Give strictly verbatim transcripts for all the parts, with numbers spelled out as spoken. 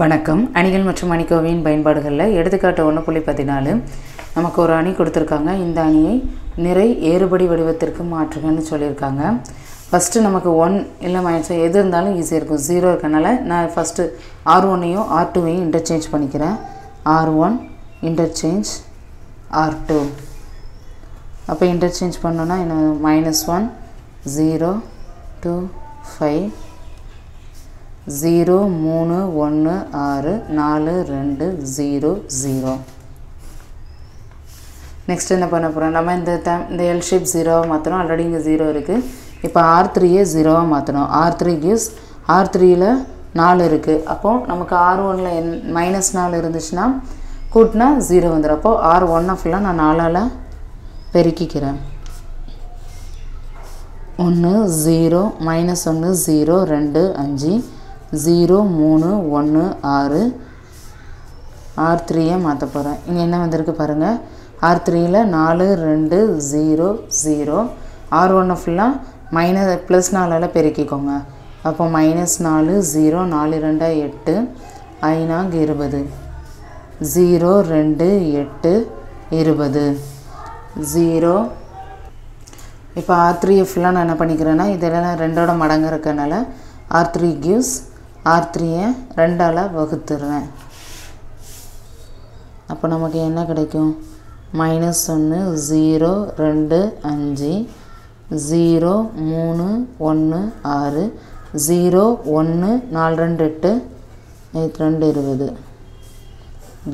வணக்கம். அணிகள் மற்றும் அணிக்கோவையின் பயன்பாடுகளில் எடுத்துக்காட்டு ஒன்று புள்ளி பதினாலு. நமக்கு ஒரு அணி கொடுத்துருக்காங்க. இந்த அணியை நிறை ஏறுபடி வடிவத்திற்கு மாற்றுங்கன்னு சொல்லியிருக்காங்க. ஃபஸ்ட்டு நமக்கு ஒன் இல்லை மைனஸோ எது இருந்தாலும் ஈஸியாக இருக்கும். ஜீரோ இருக்கனால நான் ஃபஸ்ட்டு ஆர் ஒன்னையும் ஆர் டூவையும் இன்டர்சேஞ்ச் பண்ணிக்கிறேன். R one interchange R two. அப்போ இன்டர்சேஞ்ச் பண்ணோன்னா என்ன, minus one zero two five zero மூணு ஒன்று ஆறு நாலு ரெண்டு ஜீரோ ஜீரோ. நெக்ஸ்ட் என்ன பண்ண போகிறோம், நம்ம இந்த த இந்த எல் ஷேப் ஜீரோவாக மாற்றணும். ஆல்ரெடி இங்கே ஜீரோ இருக்குது. இப்போ ஆர் த்ரீயே ஜீரோவாக மாற்றணும். ஆர் த்ரீ கிவ்ஸ் ஆர் த்ரீயில் நாலு இருக்குது. அப்போது நமக்கு ஆர் ஒன்னில் என் மைனஸ் நாலு இருந்துச்சுன்னா கூட்டினா ஜீரோ வந்துடும். அப்போது ஆர் ஒன்னை ஃபுல்லாக நான் நாலால் பெருக்கிக்கிறேன். ஒன்று ஜீரோ மைனஸ் ஒன்று ஜீரோ ரெண்டு அஞ்சு ஜீரோ மூணு ஒன்று ஆறு. ஆர் த்ரீயை மாற்ற போகிறேன். இங்கே என்ன வந்திருக்கு பாருங்கள். ஆர் த்ரீயில் நாலு ரெண்டு ஜீரோ ஜீரோ. ஆர் ஒன்று ஃபுல்லாக மைனஸ் ப்ளஸ் நாலால் பெருக்கிக்கோங்க. அப்போ மைனஸ் நாலு ஜீரோ நாலு ரெண்டா எட்டு ஐநாங்க இருபது ஜீரோ ரெண்டு எட்டு இருபது ஜீரோ. இப்போ ஆர் த்ரீயை ஃபுல்லாக நான் என்ன பண்ணிக்கிறேன்னா இதெல்லாம் ரெண்டோட மடங்கு இருக்கனால ஆர் த்ரீ கிவ்ஸ் ஆர் த்ரீயை ரெண்டால் வகுத்துடுறேன். அப்போ நமக்கு என்ன கிடைக்கும், மைனஸ் ஒன்று ஜீரோ ரெண்டு அஞ்சு ஜீரோ மூணு ஒன்று ஆறு ஜீரோ ஒன்று நாலு ரெண்டு எட்டு ரெண்டு இருபது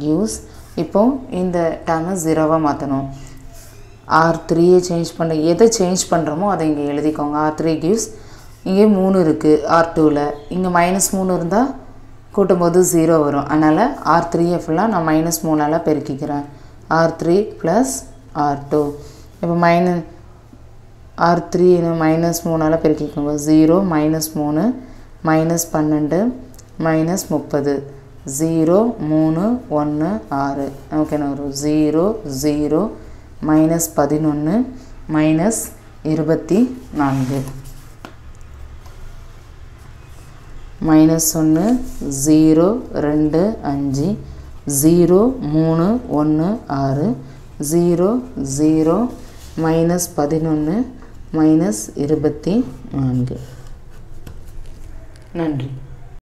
கிவ்ஸ். இப்போது இந்த டேர்மை ஜீரோவாக மாற்றணும். ஆர் த்ரீயை சேஞ்ச் பண்ண எதை சேஞ்ச் பண்ணுறோமோ அதை இங்கே எழுதிக்கோங்க. ஆர் த்ரீ கிவ்ஸ் இங்கே மூணு இருக்குது. ஆர் டூவில் இங்கே மைனஸ் மூணு இருந்தால் கூட்டும்போது ஜீரோ வரும். அதனால் ஆர் த்ரீயை ஃபுல்லாக நான் மைனஸ் மூணால் பெருக்கிக்கிறேன். R three plus R two. இப்போ மைனஸ் ஆர் த்ரீ மைனஸ் மூணால் பெருக்கிக்கோங்க. ஜீரோ மைனஸ் மூணு மைனஸ் பன்னெண்டு மைனஸ் முப்பது ஜீரோ மூணு ஒன்று ஆறு. ஓகேண்ணா, வரும் ஜீரோ ஜீரோ மைனஸ் பதினொன்று மைனஸ் இருபத்தி நான்கு மைனஸ் ஒன்று ஜீரோ ரெண்டு அஞ்சு ஜீரோ மூணு ஒன்று ஆறு ஜீரோ ஜீரோ மைனஸ் பதினொன்று மைனஸ் இருபத்தி நான்கு. நன்றி.